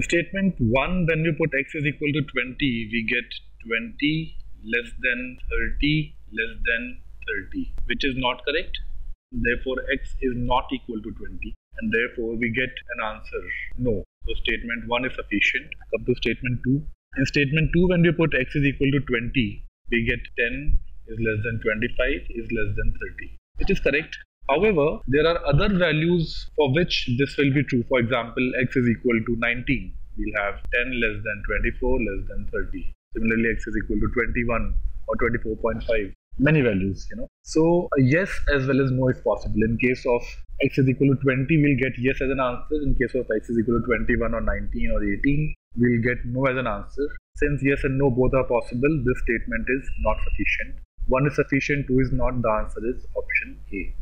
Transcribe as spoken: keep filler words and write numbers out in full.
In statement one, when we put x is equal to twenty, we get twenty less than thirty less than thirty, which is not correct. Therefore, x is not equal to twenty, and therefore we get an answer no. So statement one is sufficient. Come to statement two. In statement two, when we put x is equal to twenty, we get ten is less than twenty-five is less than thirty, which is correct. However, there are other values for which this will be true. For example, x is equal to nineteen. We'll have ten less than twenty-four less than thirty. Similarly, x is equal to twenty-one or twenty-four point five. Many values, you know. So, a yes as well as no is possible. In case of x is equal to twenty, we'll get yes as an answer. In case of x is equal to twenty-one or nineteen or eighteen, we'll get no as an answer. Since yes and no both are possible, this statement is not sufficient. One is sufficient, two is not. The answer is option A.